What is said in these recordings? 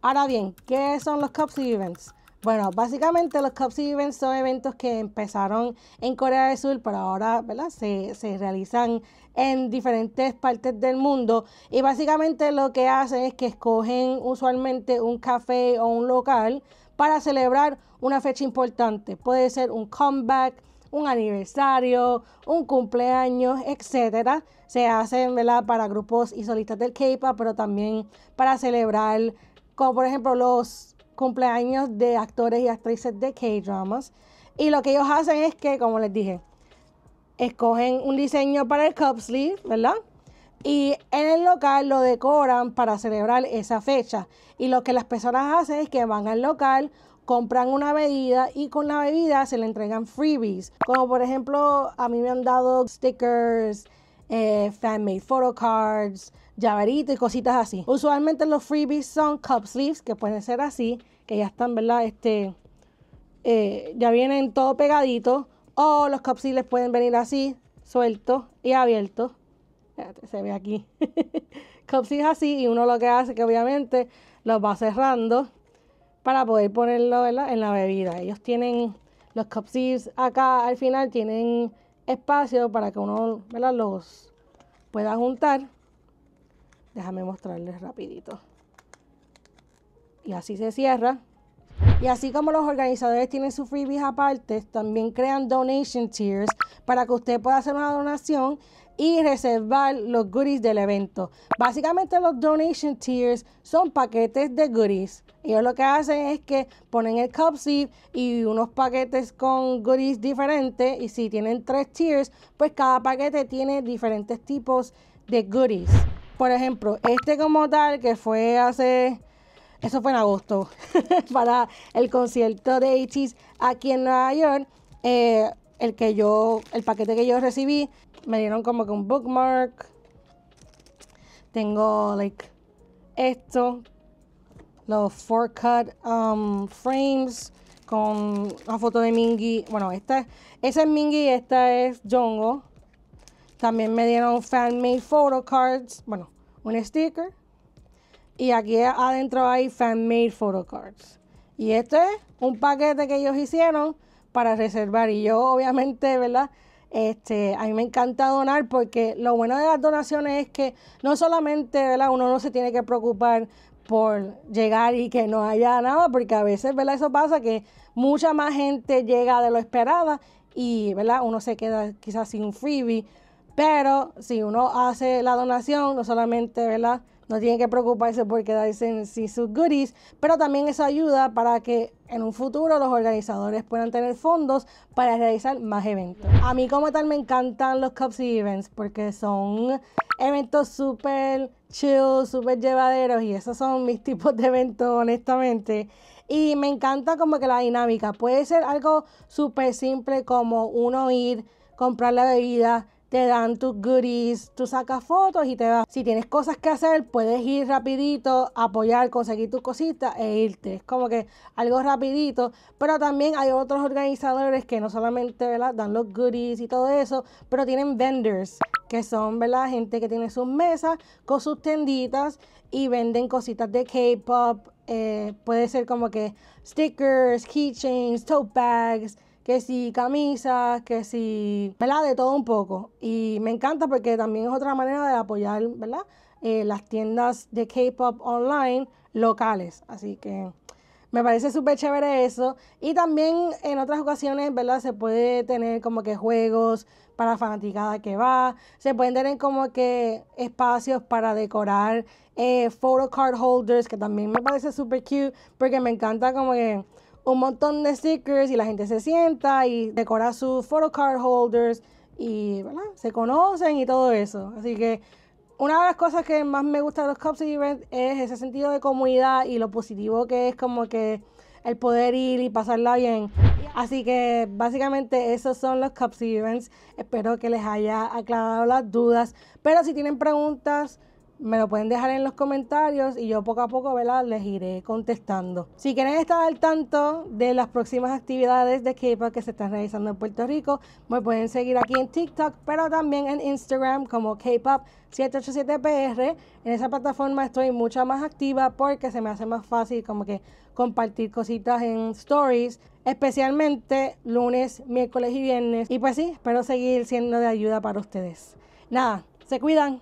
Ahora bien, ¿qué son los cupsleeve events? Bueno, básicamente los cupsleeve events son eventos que empezaron en Corea del Sur, pero ahora, ¿verdad?, se realizan en diferentes partes del mundo. Y básicamente lo que hacen es que escogen usualmente un café o un local para celebrar una fecha importante. Puede ser un comeback, un aniversario, un cumpleaños, etcétera. Se hacen, ¿verdad?, para grupos y solistas del K-pop, pero también para celebrar, como por ejemplo, los cumpleaños de actores y actrices de K-dramas. Y lo que ellos hacen es que, como les dije, escogen un diseño para el cupsleeve, ¿verdad?, y en el local lo decoran para celebrar esa fecha. Y lo que las personas hacen es que van al local, compran una bebida y con la bebida se le entregan freebies. Como por ejemplo, a mí me han dado stickers, fan-made photo cards, llaveritos y cositas así. Usualmente los freebies son cupsleeves, que pueden ser así, que ya están, ¿verdad?, ya vienen todo pegadito. O los cupsleeves pueden venir así, sueltos y abiertos. Fíjate, se ve aquí. Cupsleeves así, y uno lo que hace es que obviamente los va cerrando para poder ponerlo, ¿verdad?, en la bebida. Ellos tienen los cupsleeves acá al final, tienen espacio para que uno, ¿verdad?, los pueda juntar. Déjame mostrarles rapidito. Y así se cierra. Y así como los organizadores tienen sus freebies aparte, también crean donation tiers para que usted pueda hacer una donación y reservar los goodies del evento. Básicamente los donation tiers son paquetes de goodies. Ellos lo que hacen es que ponen el cupsleeve y unos paquetes con goodies diferentes. Y si tienen 3 tiers, pues cada paquete tiene diferentes tipos de goodies. Por ejemplo, este como tal, que fue hace... eso fue en agosto, para el concierto de ATEEZ aquí en Nueva York. El paquete que yo recibí, me dieron como que un bookmark. Tengo, esto, los 4-cut frames con la foto de Mingi. Bueno, esa es Mingi y esta es Jongho. También me dieron fan-made photo cards, bueno, un sticker. Y aquí adentro hay fan-made photo cards. Y este es un paquete que ellos hicieron para reservar. Y yo, obviamente, ¿verdad?, a mí me encanta donar, porque lo bueno de las donaciones es que no solamente, ¿verdad?, uno no se tiene que preocupar por llegar y que no haya nada, porque a veces, ¿verdad?, eso pasa, que mucha más gente llega de lo esperada y, ¿verdad?, uno se queda quizás sin un freebie. Pero si uno hace la donación, no solamente, ¿verdad?, no tienen que preocuparse por quedarse sin sus goodies, pero también eso ayuda para que en un futuro los organizadores puedan tener fondos para realizar más eventos. A mí como tal me encantan los cupsleeve events, porque son eventos súper chill, súper llevaderos, y esos son mis tipos de eventos, honestamente. Y me encanta como que la dinámica puede ser algo súper simple, como uno ir, comprar la bebida, te dan tus goodies, tú sacas fotos y te vas. Si tienes cosas que hacer, puedes ir rapidito, apoyar, conseguir tus cositas e irte. Es como que algo rapidito. Pero también hay otros organizadores que no solamente, ¿verdad?, dan los goodies y todo eso, pero tienen vendors, que son, ¿verdad?, gente que tiene sus mesas con sus tenditas y venden cositas de K-pop. Puede ser como que stickers, keychains, tote bags, que si camisas, que si, ¿verdad?, de todo un poco. Y me encanta porque también es otra manera de apoyar, ¿verdad?, las tiendas de K-pop online locales. Así que me parece súper chévere eso. Y también en otras ocasiones, ¿verdad?, se puede tener como que juegos para fanaticada que va. Se pueden tener como que espacios para decorar photo card holders, que también me parece súper cute, porque me encanta como que un montón de stickers y la gente se sienta y decora sus photo card holders y, ¿verdad?, se conocen y todo eso. Así que una de las cosas que más me gusta de los cupsleeve events es ese sentido de comunidad y lo positivo que es como que el poder ir y pasarla bien. Así que básicamente esos son los cupsleeve events. Espero que les haya aclarado las dudas, pero si tienen preguntas me lo pueden dejar en los comentarios y yo poco a poco, ¿verdad?, les iré contestando. Si quieren estar al tanto de las próximas actividades de K-pop que se están realizando en Puerto Rico, me pueden seguir aquí en TikTok, pero también en Instagram como K-pop787PR. En esa plataforma estoy mucho más activa porque se me hace más fácil como que compartir cositas en stories, especialmente lunes, miércoles y viernes. Y pues sí, espero seguir siendo de ayuda para ustedes. Nada, se cuidan.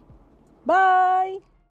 Bye.